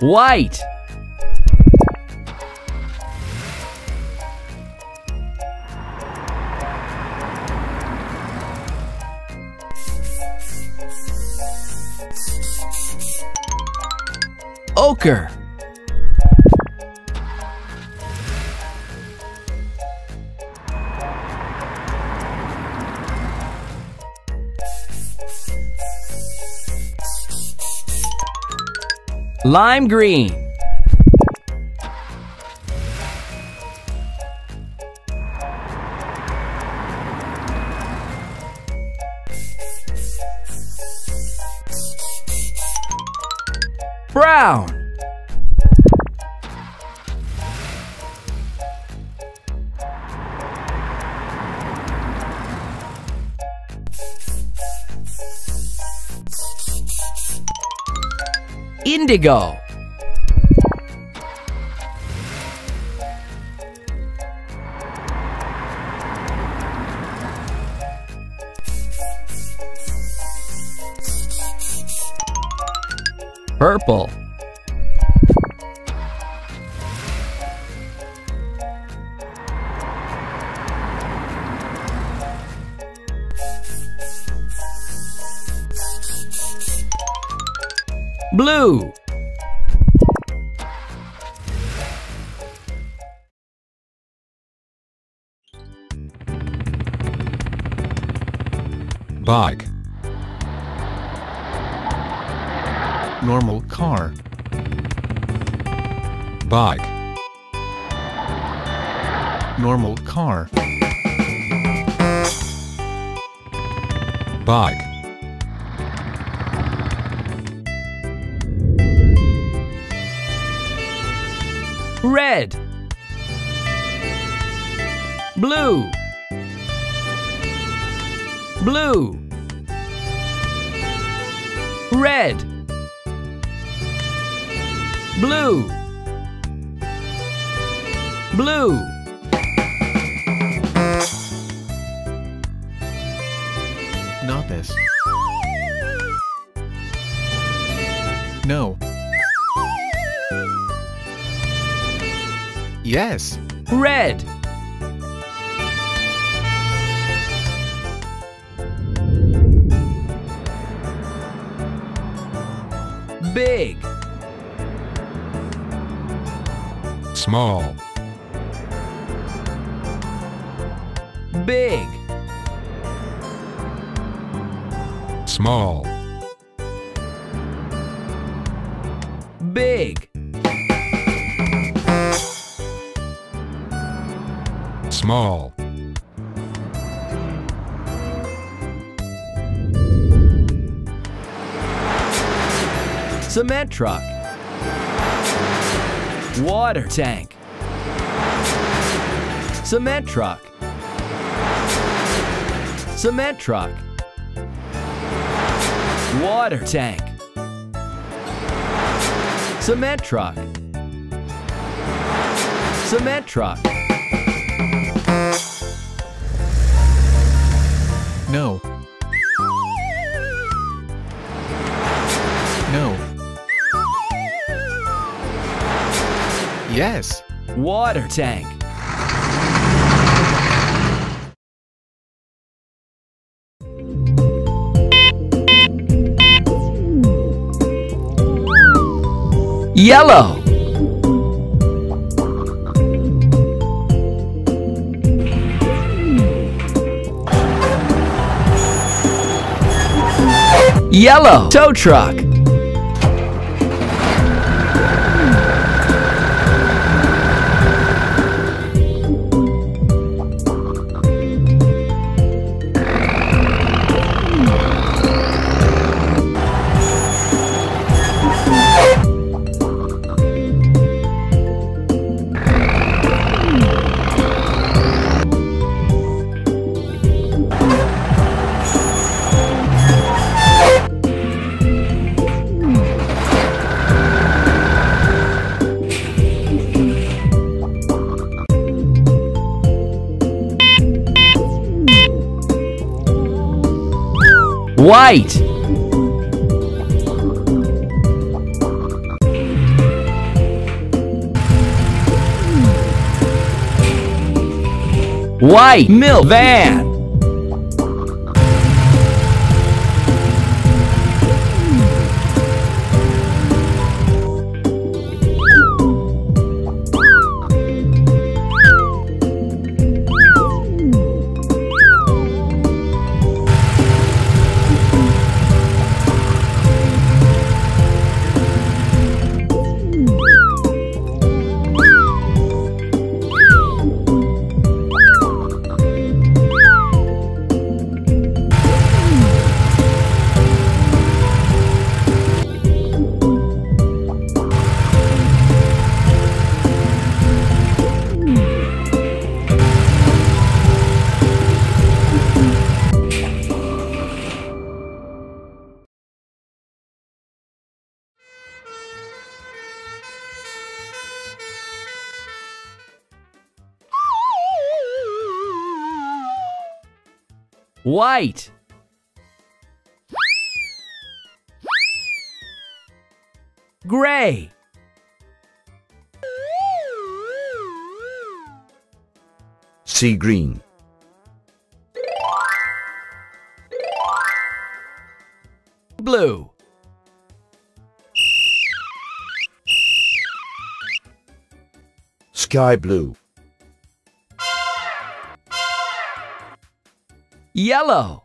White. Ochre. Lime green. Brown. Indigo. Purple. Blue. Bike. Normal car. Bike. Normal car. Bike. Red. Blue. Blue. Red. Blue. Blue. Not this. No. Yes. Red. Big. Small. Big. Small. Big. Small. Cement truck. Water tank. Cement truck. Cement truck. Water tank. Cement truck. Cement truck. No. No. Yes. Water tank. Yellow. Yellow tow truck. White. white milk van. White. Gray. Sea green. Blue. Sky blue. Yellow.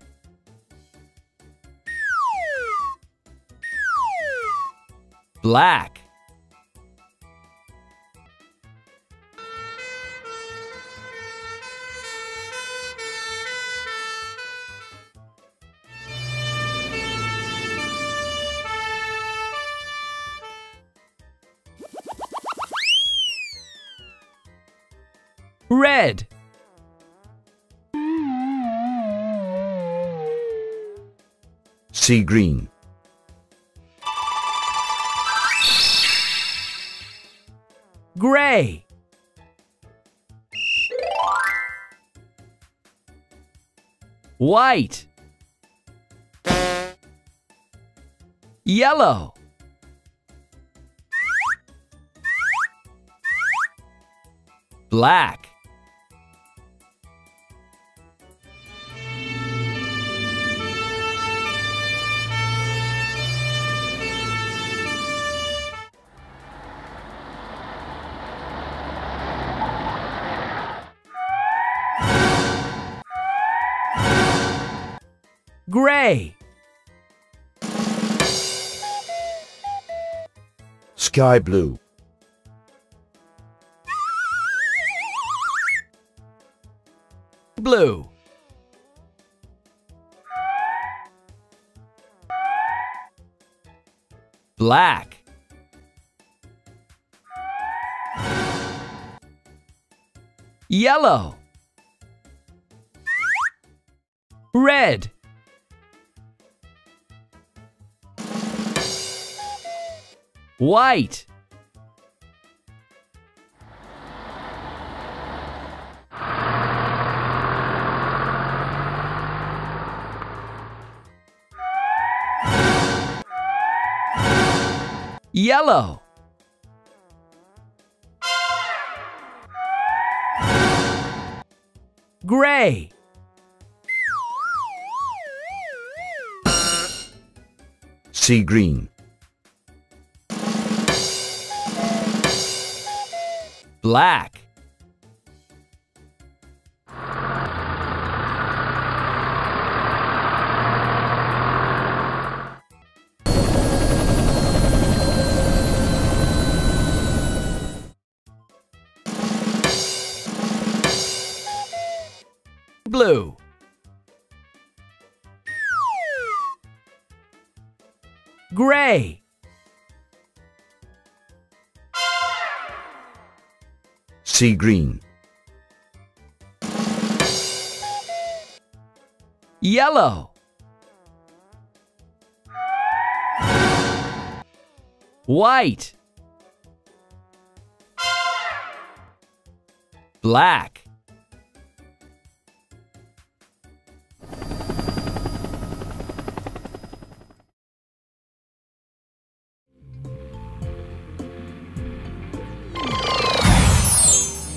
Black. Red. Sea green. Gray. White. Yellow. Black. Gray. Sky blue. Blue. Black. Yellow. Red. White. Yellow. Gray. Sea green. Black. Blue. Gray. Sea green. Yellow. White. Black.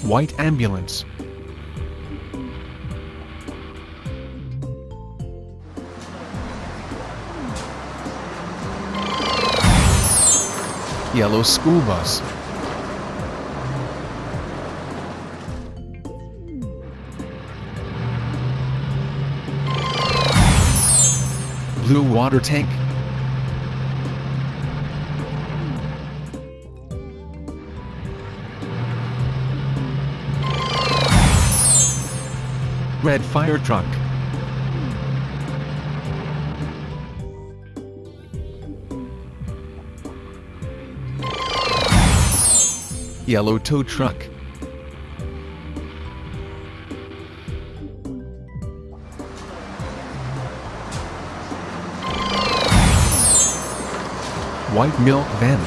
White ambulance. yellow school bus. Blue water tank. Red fire truck. Yellow tow truck. White milk van.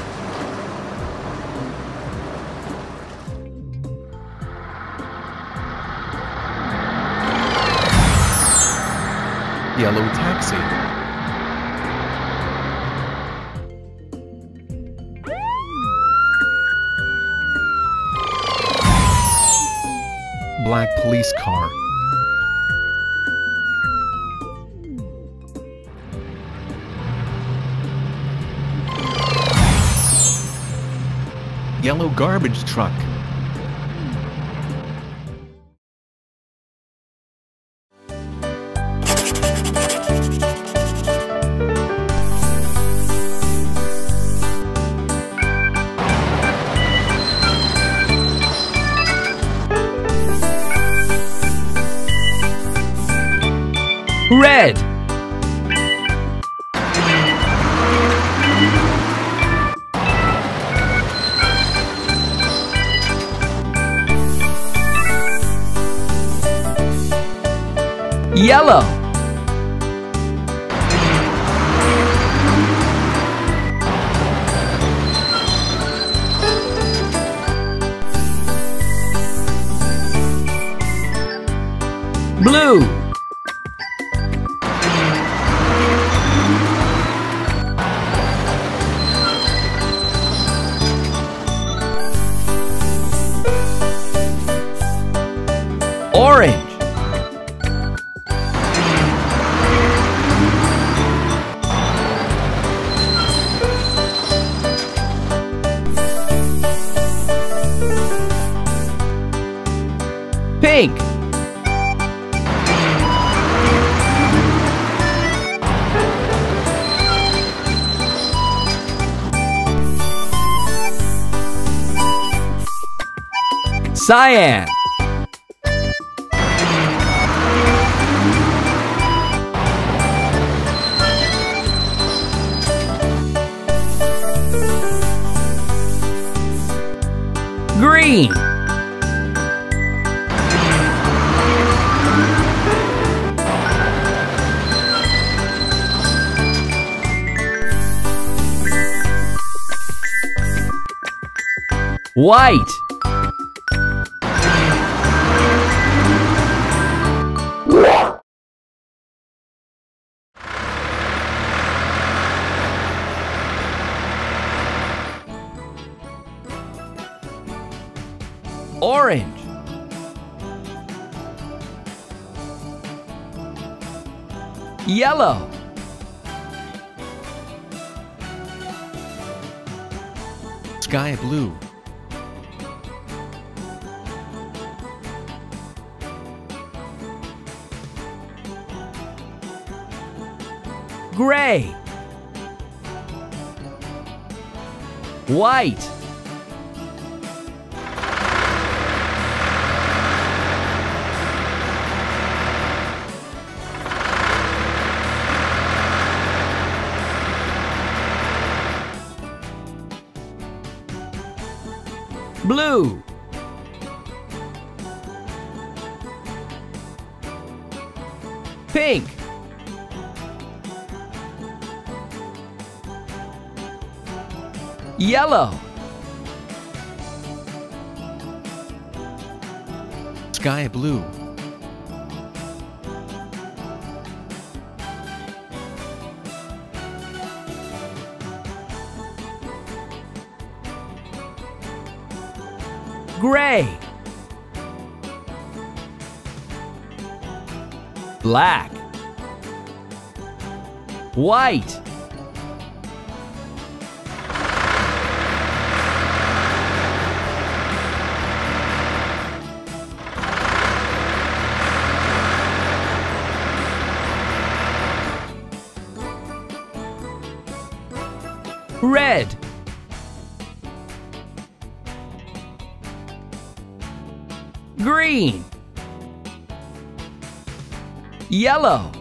Yellow taxi. Black police car. Yellow garbage truck. Red. Yellow. Blue. Orange. Pink. Cyan. Green. White. Orange. Yellow. Sky blue. Gray. White. Blue. Pink. Yellow. Sky blue. Gray. Black. White. Red. Green. Yellow.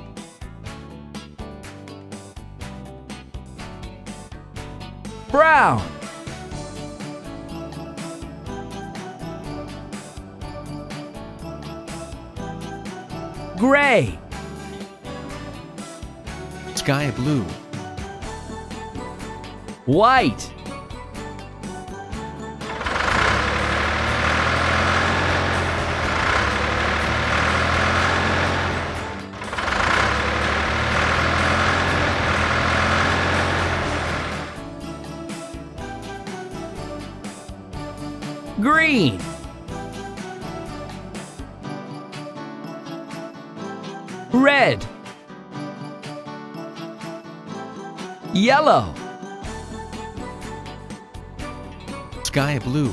Brown. Gray. Sky blue. White. Green. Red. Yellow. Sky blue.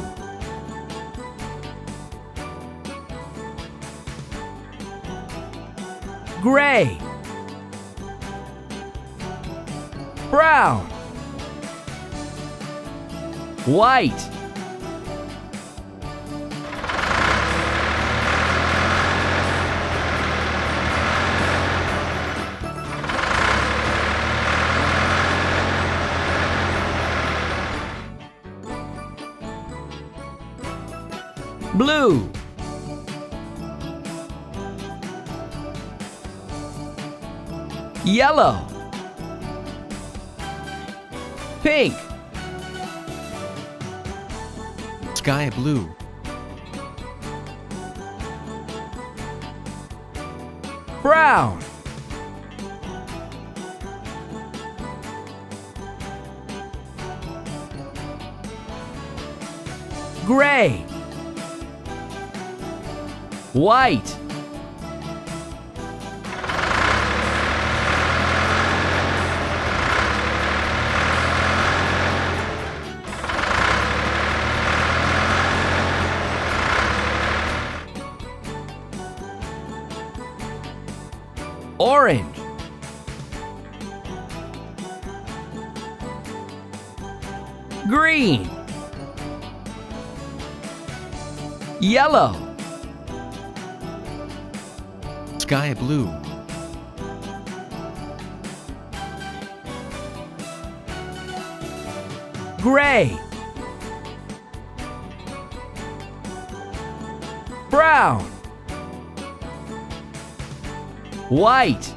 Gray. Brown. White. Blue. Yellow. Pink. Sky blue. Brown. Gray. White. Orange. Green. Yellow. Sky blue. Gray. Brown. White.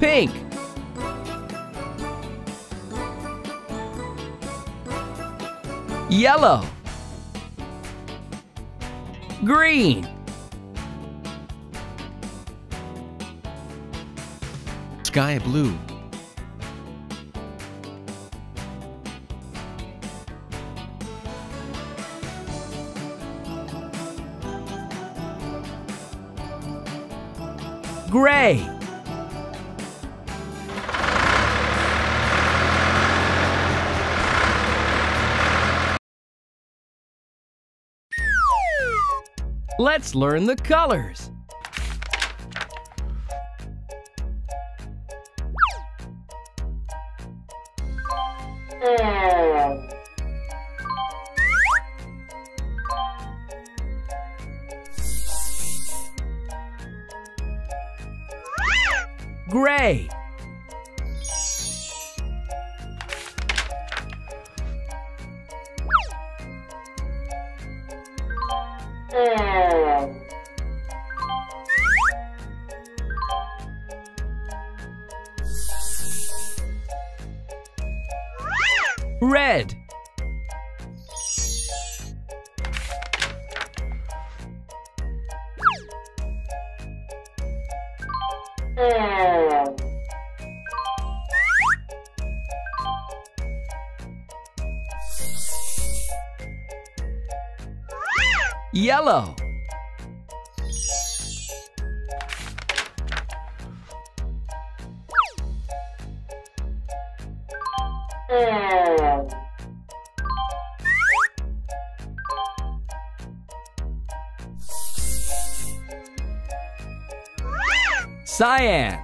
Pink. Yellow. Green. Sky blue. Gray. Let's learn the colors. Gray. Red. Yellow. Cyan.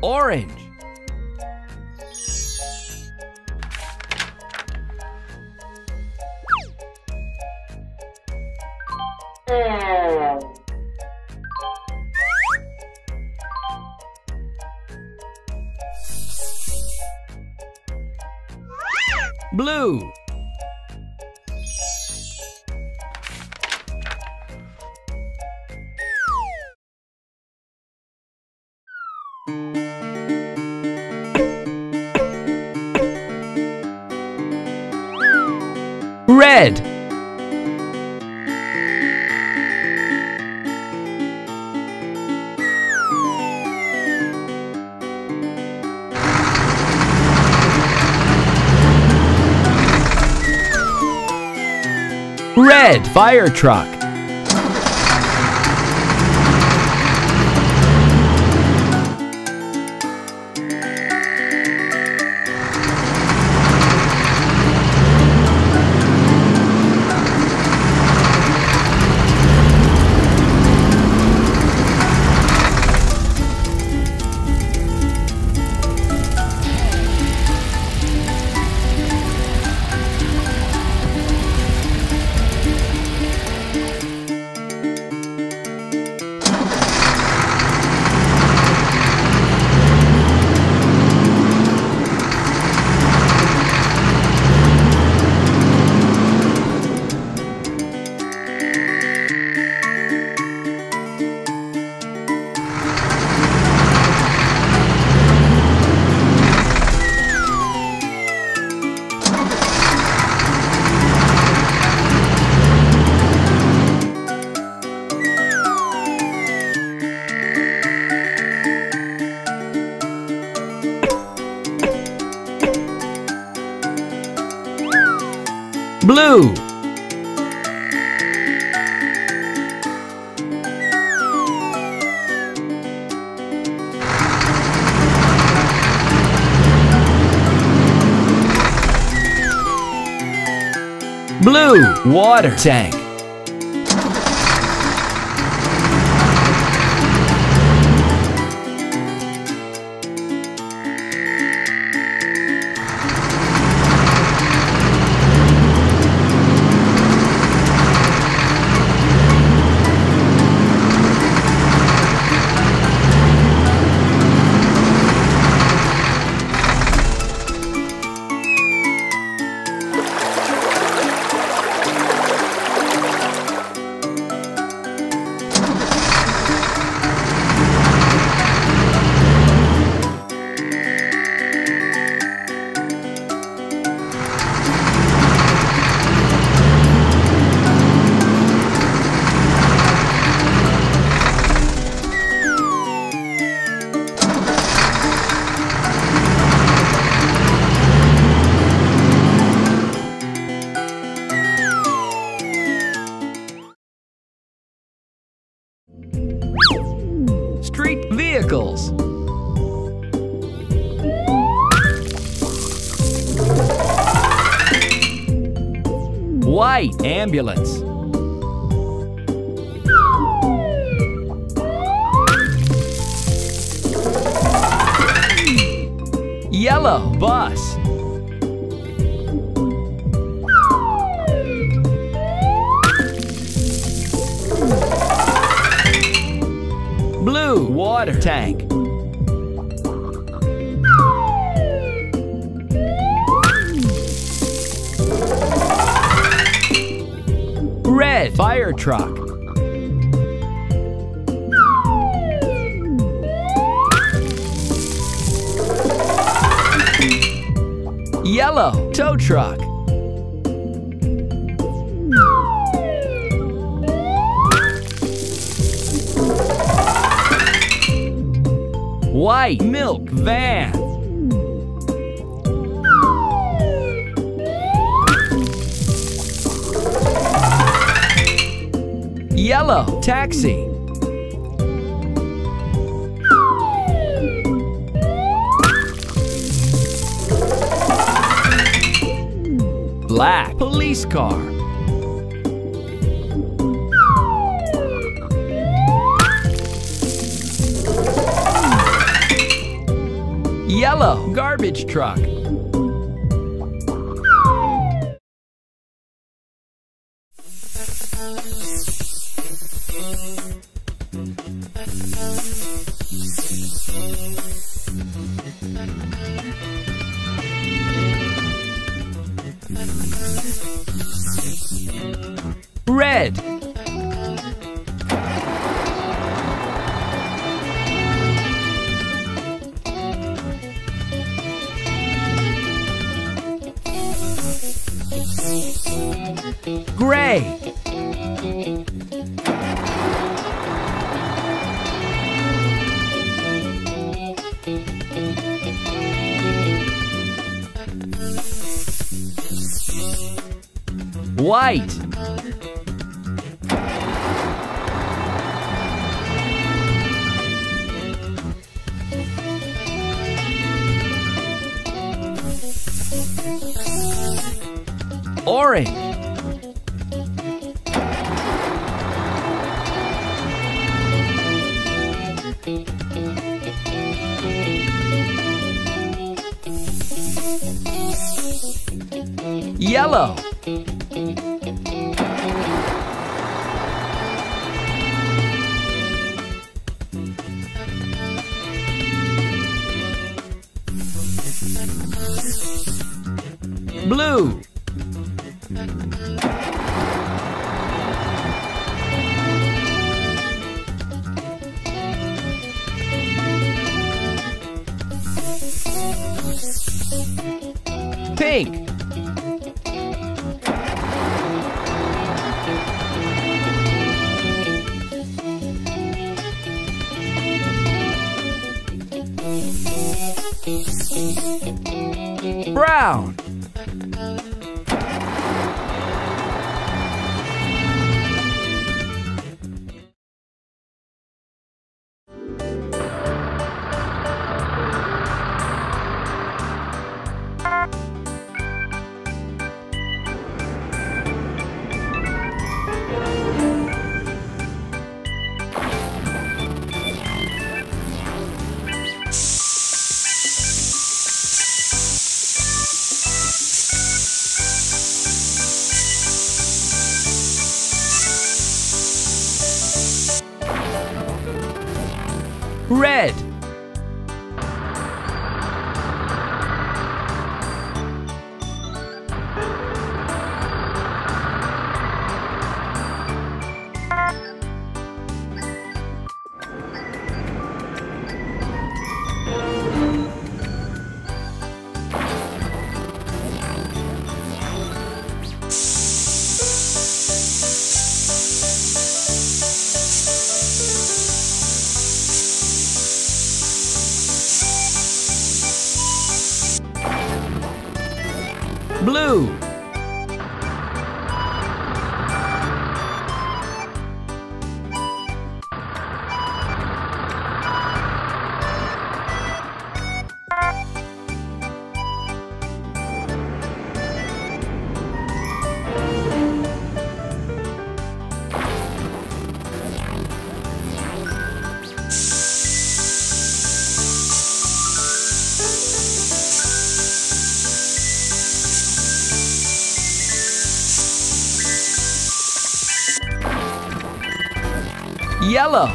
Orange. Blue. Red. Red fire truck. Blue. Blue water tank. Street vehicles. White ambulance. Yellow bus. Blue water tank. Red fire truck. Yellow tow truck. White milk van. Yellow, taxi. Black, police car. Yellow, garbage truck. Red. Gray. White. Orange. Yellow. Blue. Pink. Brown. Red. Blue. Yellow.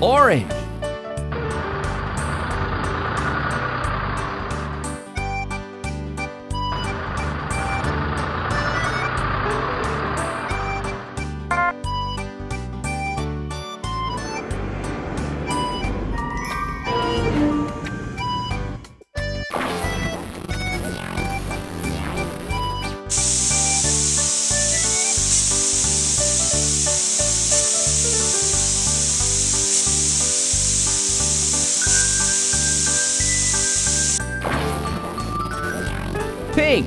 Orange. think?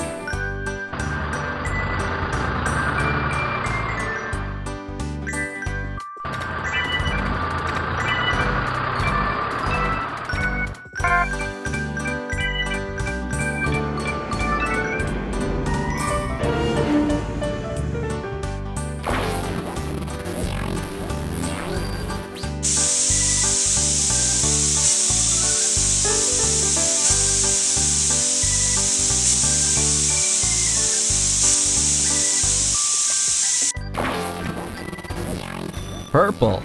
Purple.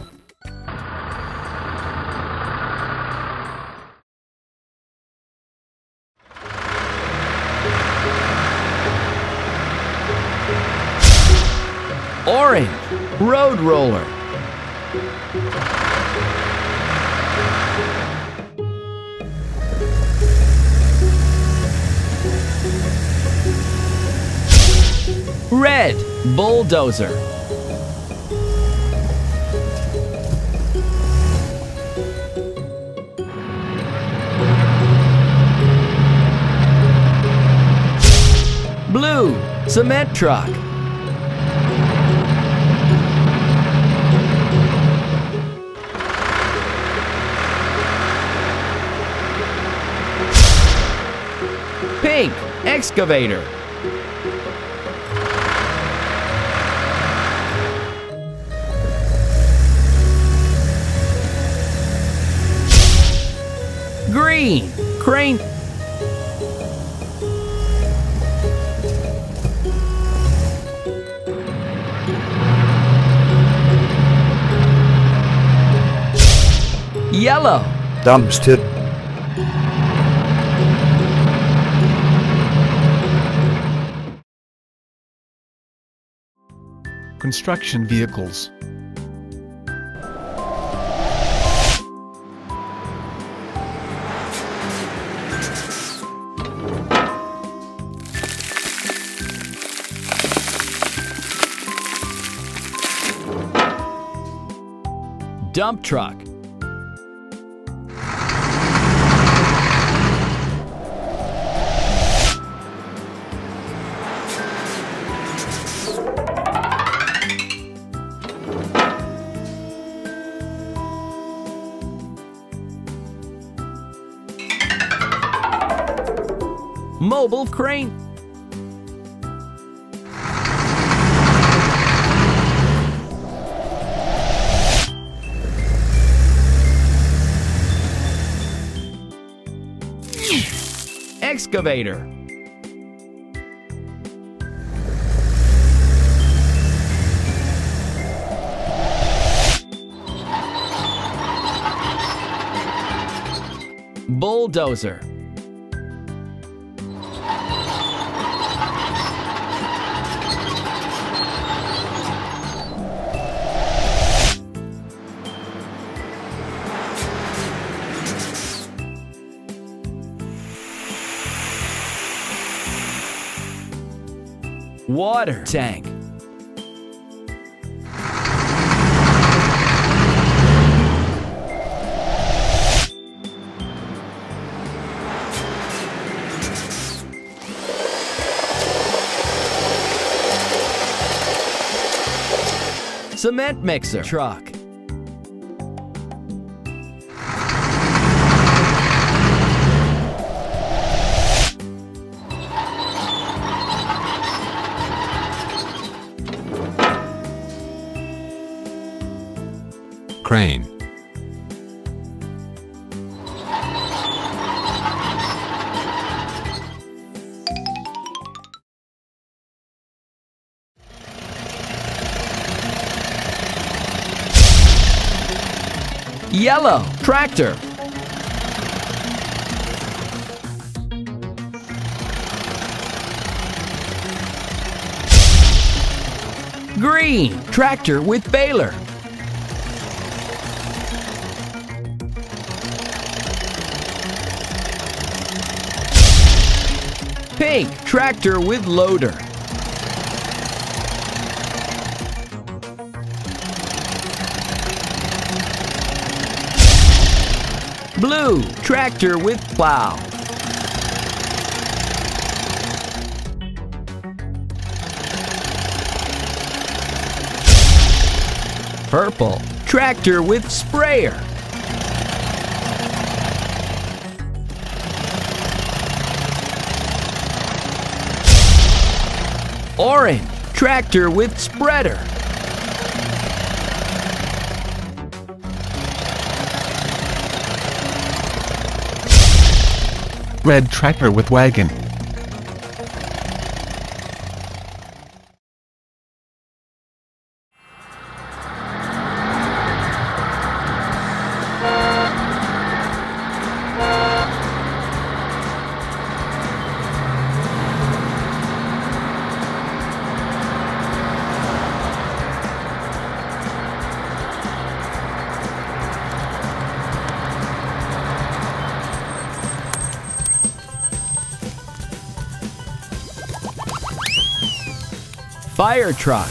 Orange. Road roller. Red. Bulldozer. Blue, cement truck. Pink, excavator. Green, crane. Yellow. Dumpster. Construction vehicles. Dump truck. Mobile crane. Excavator. Bulldozer. Water tank. Cement mixer truck. Crane. Yellow. Tractor. Green. Tractor with baler. Pink, tractor with loader. Blue, tractor with plow. purple. Tractor with sprayer. Orange. Tractor with spreader. Red tractor with wagon. Fire truck.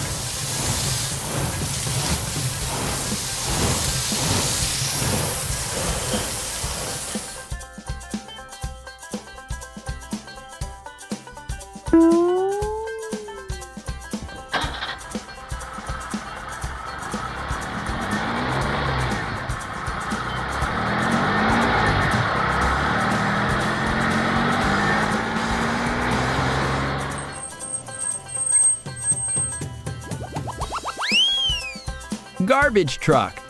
Garbage truck.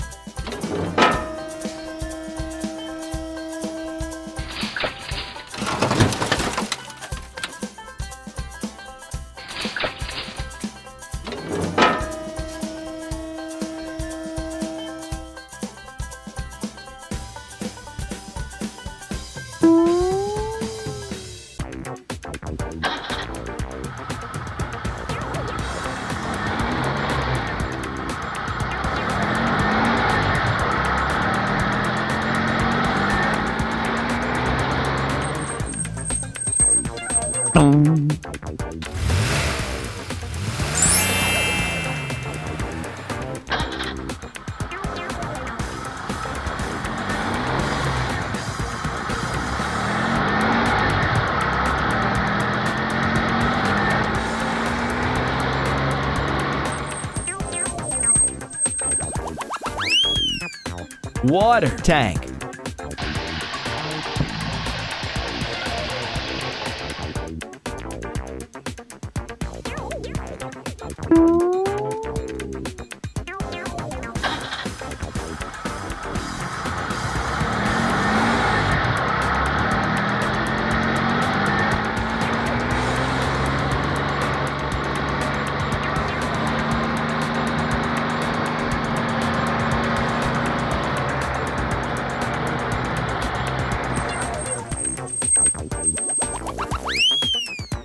Water tank.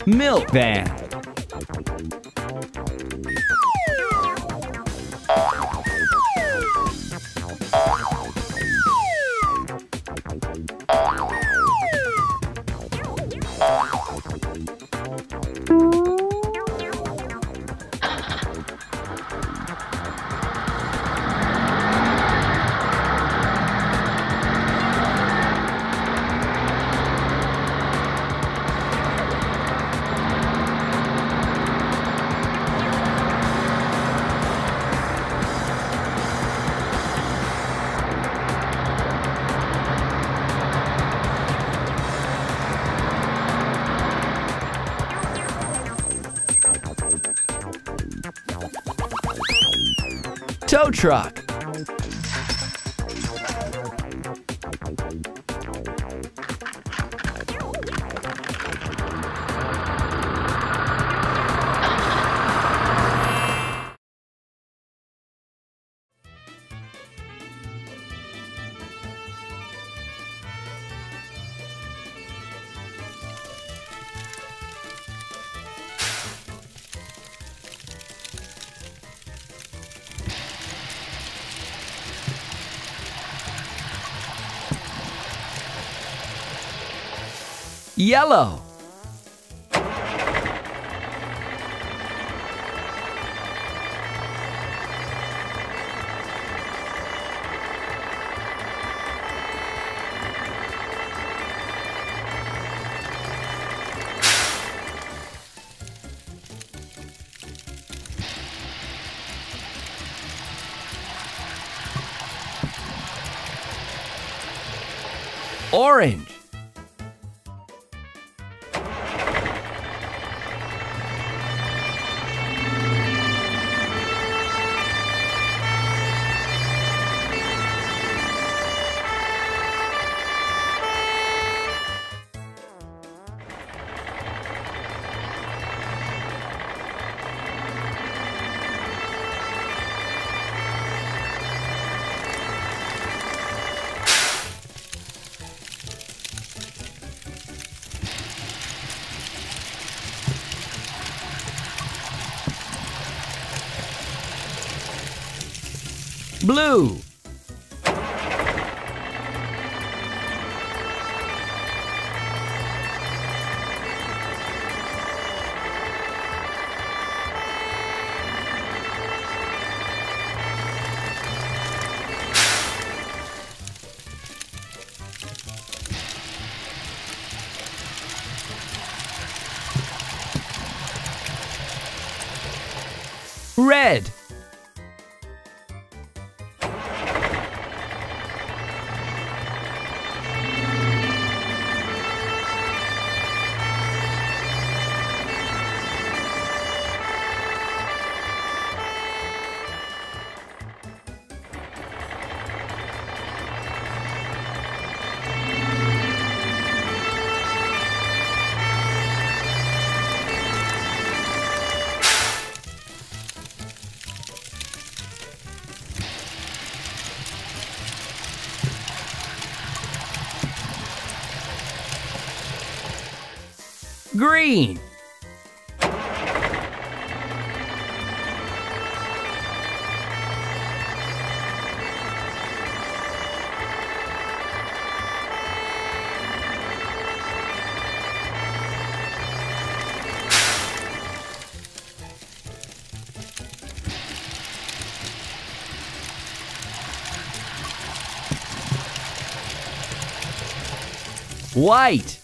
Milk van. Tow truck. Yellow. Orange. Blue. Red. Green. White.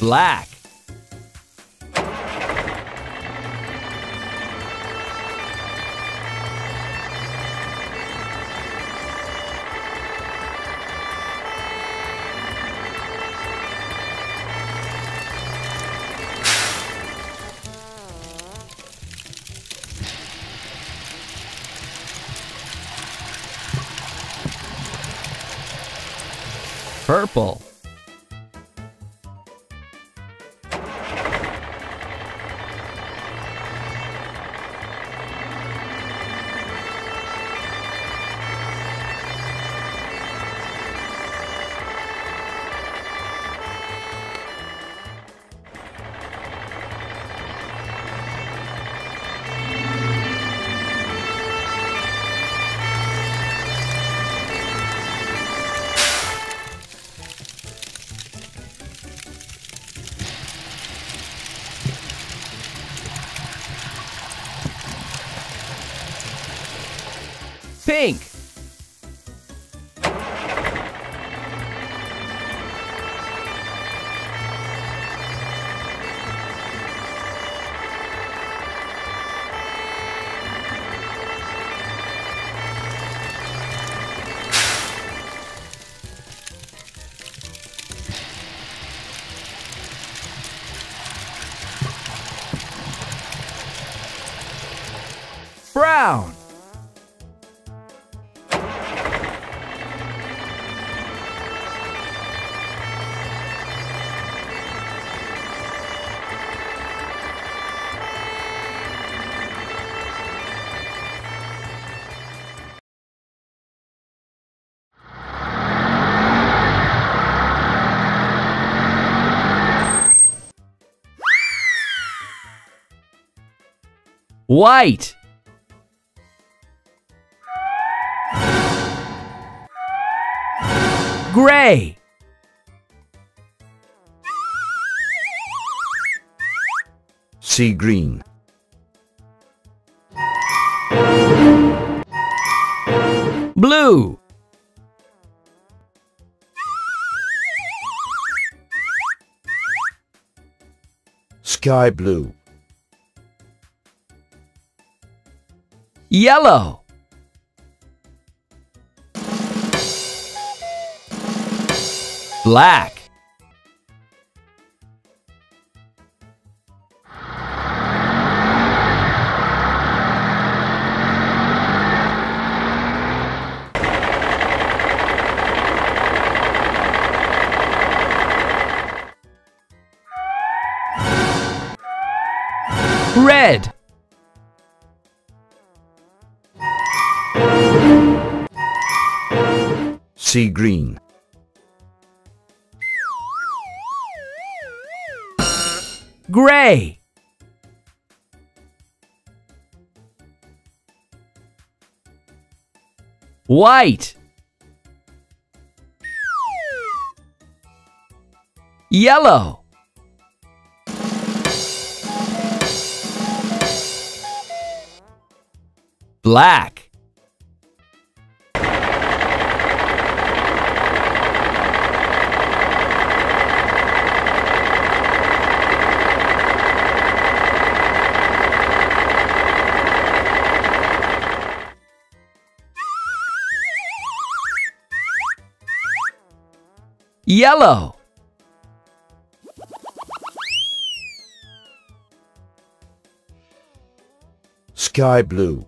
Black. Purple. Pink. Brown. White. Gray. Sea green. Blue. Sky blue. Yellow. Black. Red. Sea green. Gray. White. Yellow. Black. Yellow. Sky blue.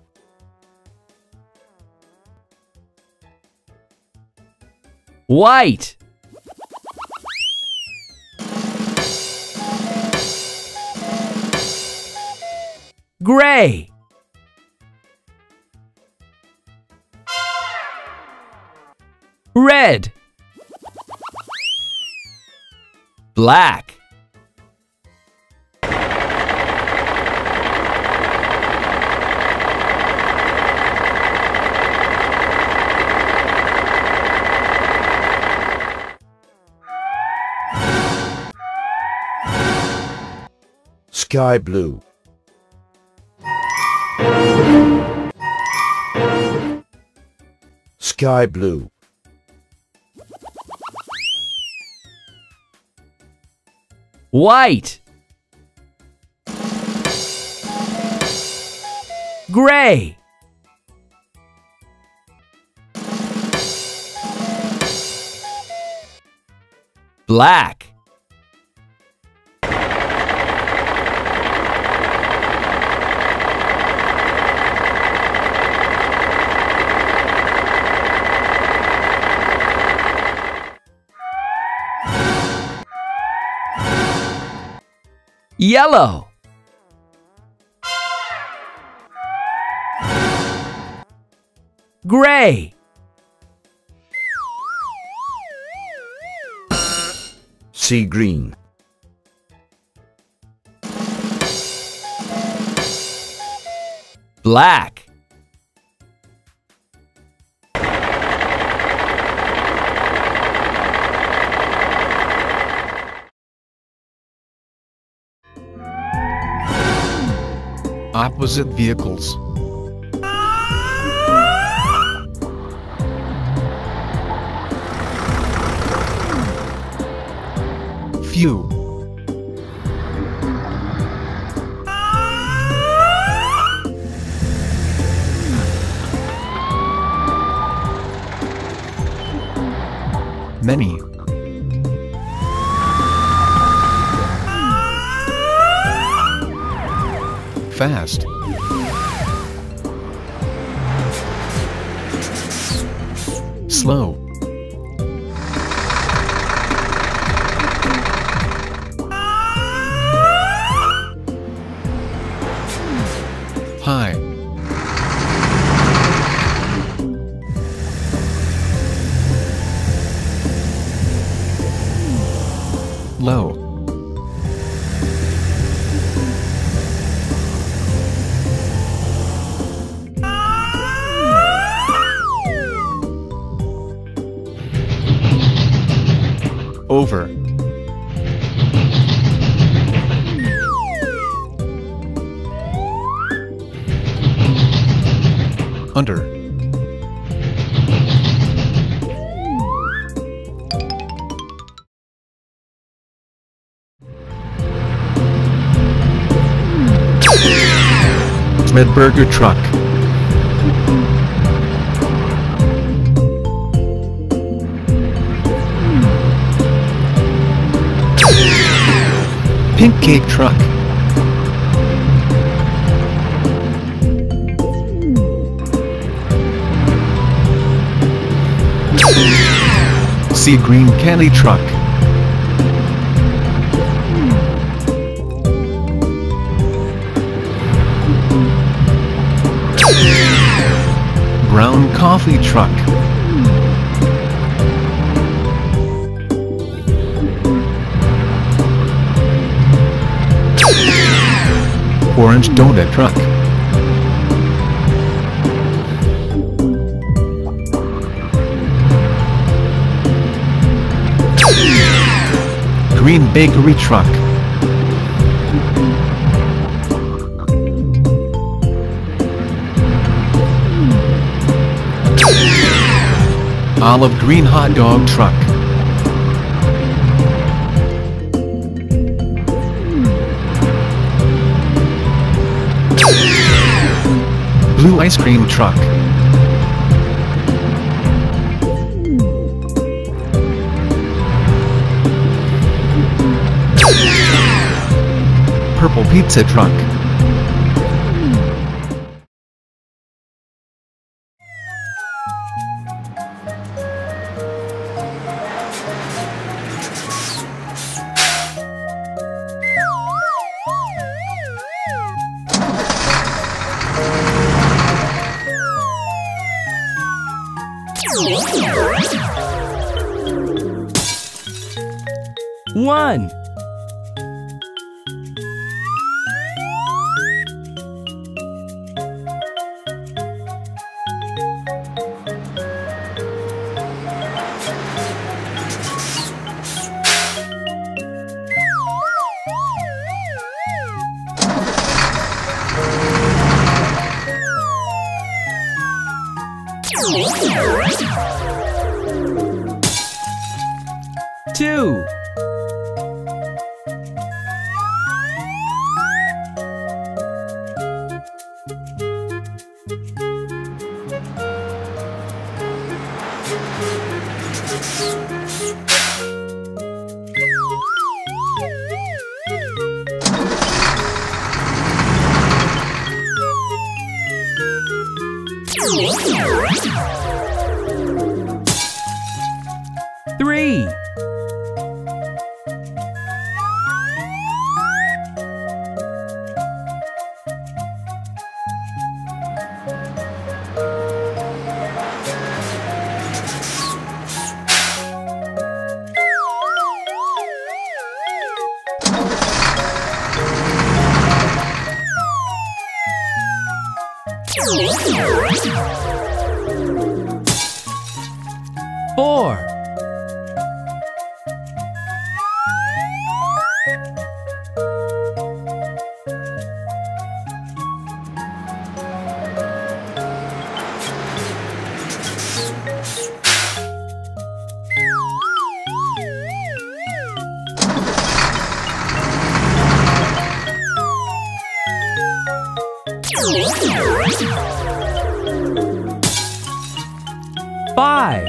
White. Gray. Red. Black. Sky blue. Sky blue. White. Gray. Black. Yellow. Gray. Sea green. Black. Opposite vehicles. Few. Many. Fast. Slow. High. Low. over. Under. Smedberger truck. Pink cake truck. Sea green candy truck. Brown coffee truck. Orange donut truck. Green bakery truck. Olive green hot dog truck. Blue ice cream truck. Purple pizza truck. One. Two. Three. Four. Five.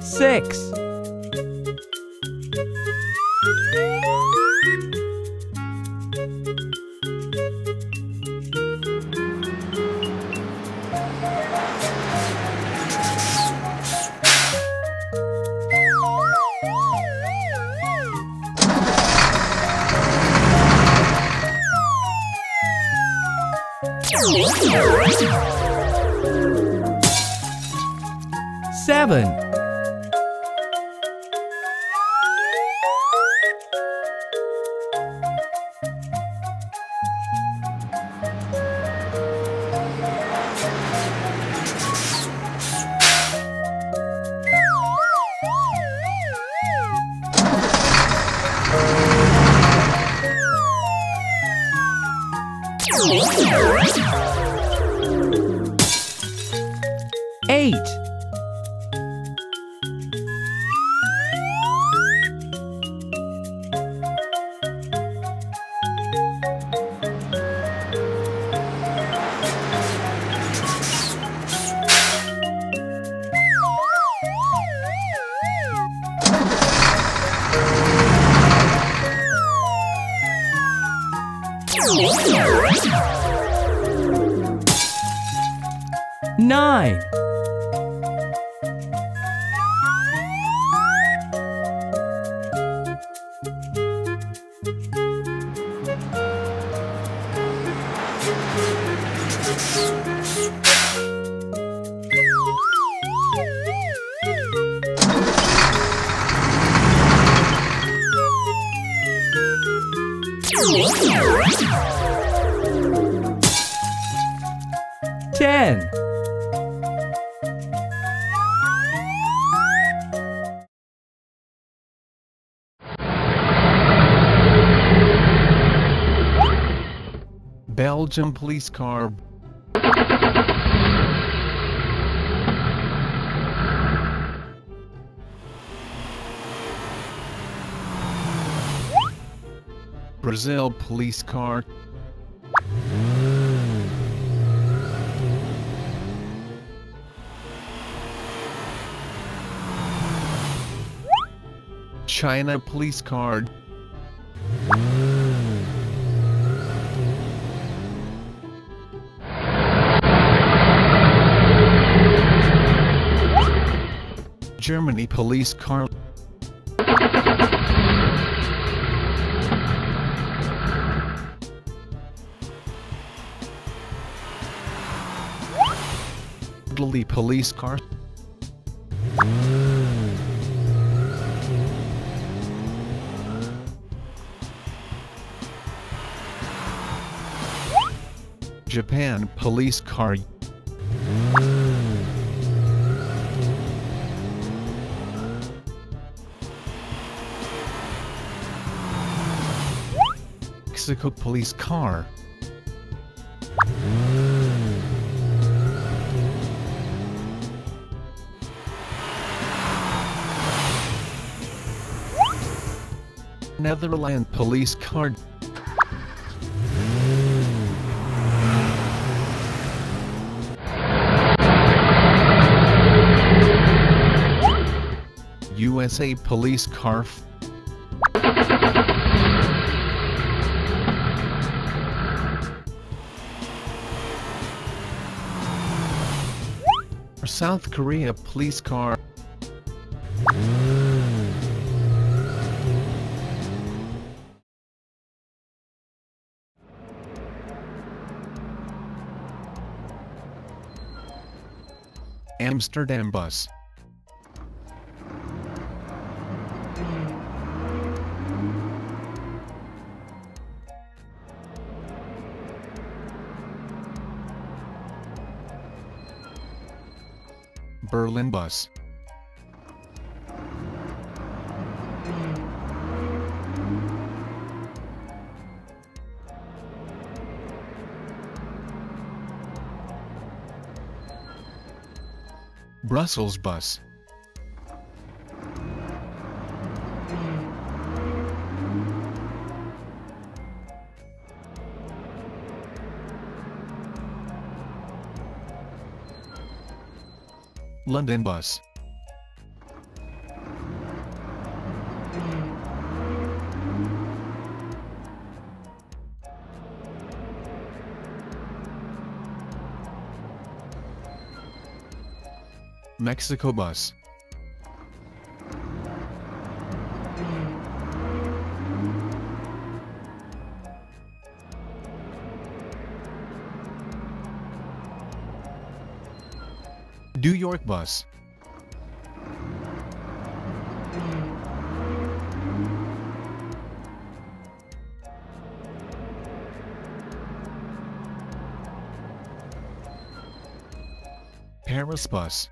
Six. 7. 8. 9. 10. Belgium police car. Brazil police car. China police car. Germany police car. Italy police car. Japan police car. Mexico police car. Netherlands police car. USA police car. South Korea police car. Amsterdam bus. Berlin bus. Brussels bus. London bus. Mexico bus. New York bus. Harris bus.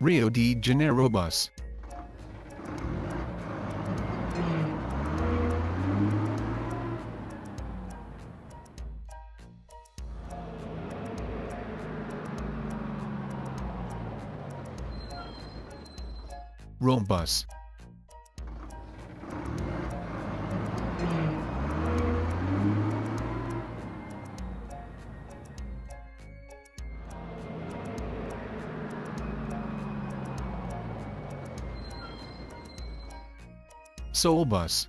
Rio de Janeiro bus. Rome bus. Seoul bus.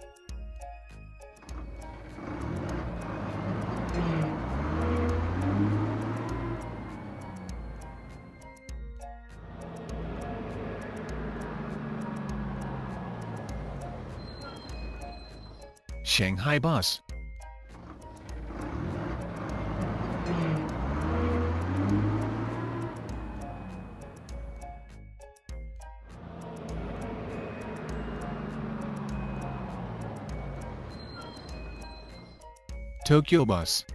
Shanghai bus. Tokyo bus.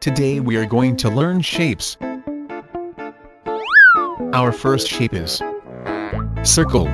Today we are going to learn shapes. Our first shape is circle.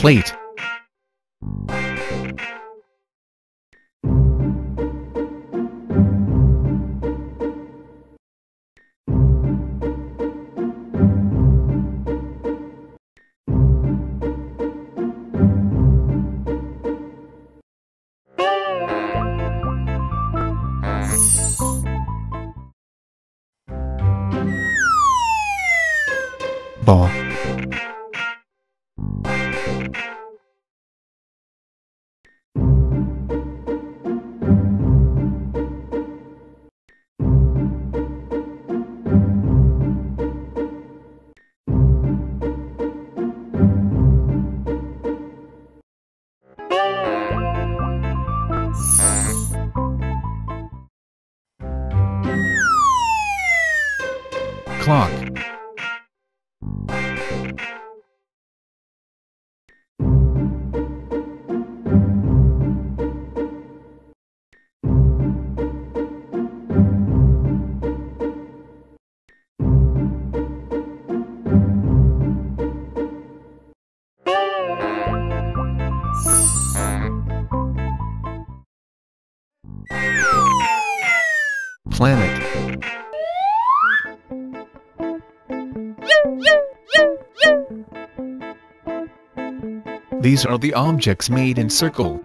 Plate. Ball. Clock. Planet. These are the objects made in circle.